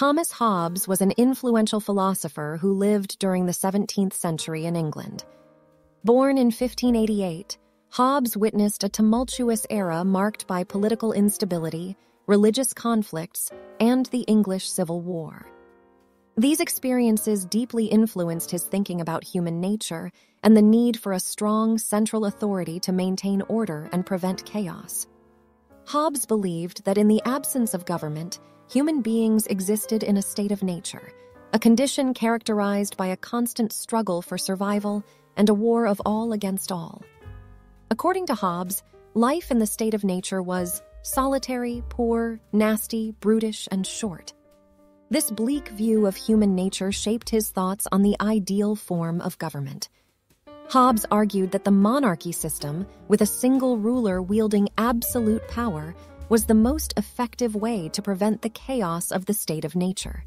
Thomas Hobbes was an influential philosopher who lived during the 17th century in England. Born in 1588, Hobbes witnessed a tumultuous era marked by political instability, religious conflicts, and the English Civil War. These experiences deeply influenced his thinking about human nature and the need for a strong central authority to maintain order and prevent chaos. Hobbes believed that in the absence of government, human beings existed in a state of nature, a condition characterized by a constant struggle for survival and a war of all against all. According to Hobbes, life in the state of nature was solitary, poor, nasty, brutish, and short. This bleak view of human nature shaped his thoughts on the ideal form of government. Hobbes argued that the monarchy system, with a single ruler wielding absolute power, was the most effective way to prevent the chaos of the state of nature.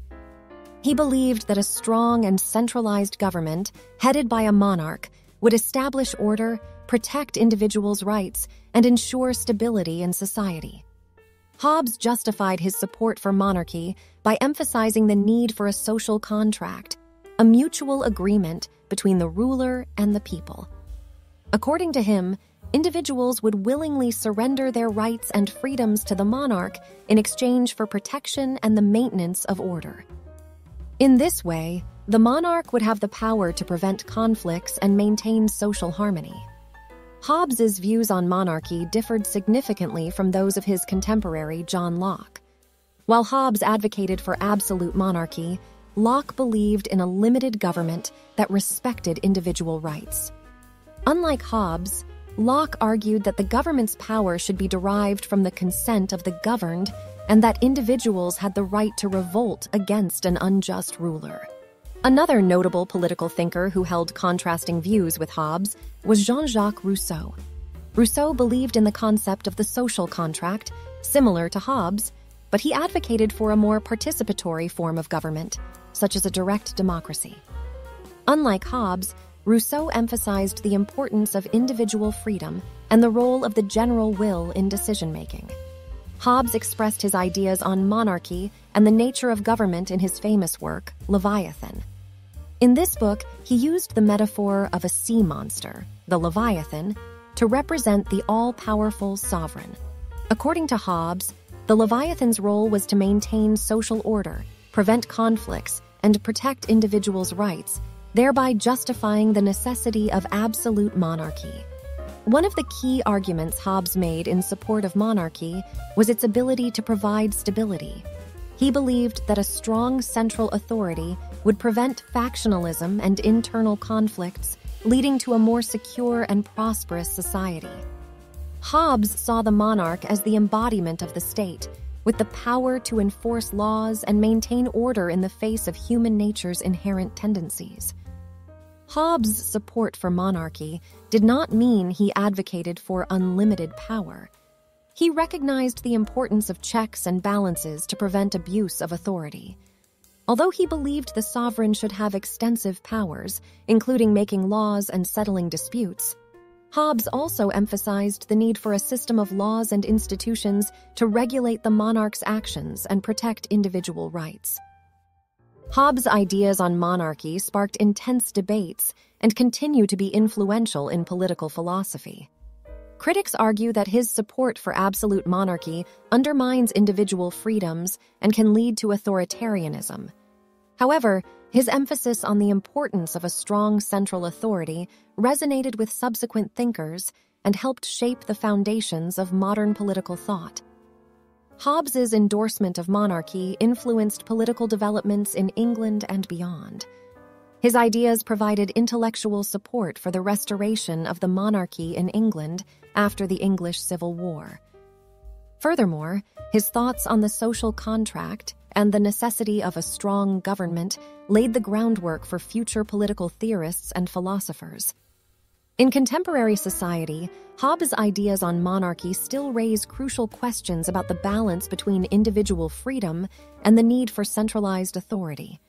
He believed that a strong and centralized government, headed by a monarch, would establish order, protect individuals' rights, and ensure stability in society. Hobbes justified his support for monarchy by emphasizing the need for a social contract, a mutual agreement between the ruler and the people. According to him, individuals would willingly surrender their rights and freedoms to the monarch in exchange for protection and the maintenance of order. In this way, the monarch would have the power to prevent conflicts and maintain social harmony. Hobbes's views on monarchy differed significantly from those of his contemporary John Locke. While Hobbes advocated for absolute monarchy, Locke believed in a limited government that respected individual rights. Unlike Hobbes, Locke argued that the government's power should be derived from the consent of the governed and that individuals had the right to revolt against an unjust ruler. Another notable political thinker who held contrasting views with Hobbes was Jean-Jacques Rousseau. Rousseau believed in the concept of the social contract, similar to Hobbes, but he advocated for a more participatory form of government, such as a direct democracy. Unlike Hobbes, Rousseau emphasized the importance of individual freedom and the role of the general will in decision-making. Hobbes expressed his ideas on monarchy and the nature of government in his famous work, Leviathan. In this book, he used the metaphor of a sea monster, the Leviathan, to represent the all-powerful sovereign. According to Hobbes, the Leviathan's role was to maintain social order, prevent conflicts, and protect individuals' rights, thereby justifying the necessity of absolute monarchy. One of the key arguments Hobbes made in support of monarchy was its ability to provide stability. He believed that a strong central authority would prevent factionalism and internal conflicts, leading to a more secure and prosperous society. Hobbes saw the monarch as the embodiment of the state, with the power to enforce laws and maintain order in the face of human nature's inherent tendencies. Hobbes' support for monarchy did not mean he advocated for unlimited power. He recognized the importance of checks and balances to prevent abuse of authority. Although he believed the sovereign should have extensive powers, including making laws and settling disputes, Hobbes also emphasized the need for a system of laws and institutions to regulate the monarch's actions and protect individual rights. Hobbes' ideas on monarchy sparked intense debates and continue to be influential in political philosophy. Critics argue that his support for absolute monarchy undermines individual freedoms and can lead to authoritarianism. However, his emphasis on the importance of a strong central authority resonated with subsequent thinkers and helped shape the foundations of modern political thought. Hobbes's endorsement of monarchy influenced political developments in England and beyond. His ideas provided intellectual support for the restoration of the monarchy in England after the English Civil War. Furthermore, his thoughts on the social contract and the necessity of a strong government laid the groundwork for future political theorists and philosophers. In contemporary society, Hobbes' ideas on monarchy still raise crucial questions about the balance between individual freedom and the need for centralized authority.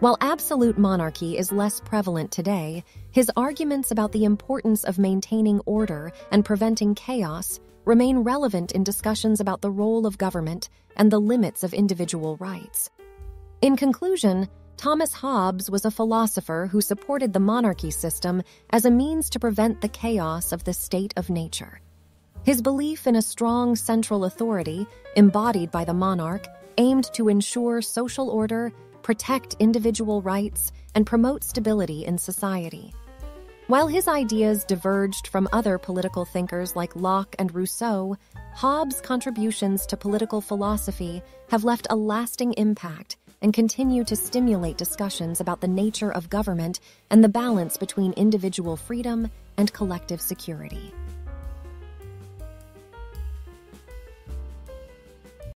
While absolute monarchy is less prevalent today, his arguments about the importance of maintaining order and preventing chaos remain relevant in discussions about the role of government and the limits of individual rights. In conclusion, Thomas Hobbes was a philosopher who supported the monarchy system as a means to prevent the chaos of the state of nature. His belief in a strong central authority, embodied by the monarch, aimed to ensure social order, protect individual rights, and promote stability in society. While his ideas diverged from other political thinkers like Locke and Rousseau, Hobbes' contributions to political philosophy have left a lasting impact and continue to stimulate discussions about the nature of government and the balance between individual freedom and collective security.